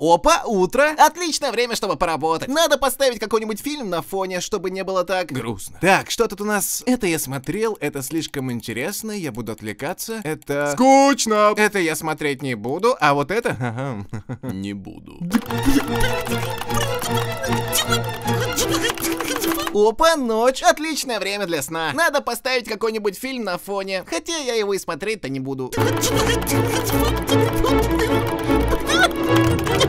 Опа, утро. Отличное время, чтобы поработать. Надо поставить какой-нибудь фильм на фоне, чтобы не было так грустно. Так, что тут у нас? Это я смотрел, это слишком интересно, я буду отвлекаться. Это... скучно. Это я смотреть не буду, а вот это... не буду. Опа, ночь. Отличное время для сна. Надо поставить какой-нибудь фильм на фоне. Хотя я его и смотреть-то не буду.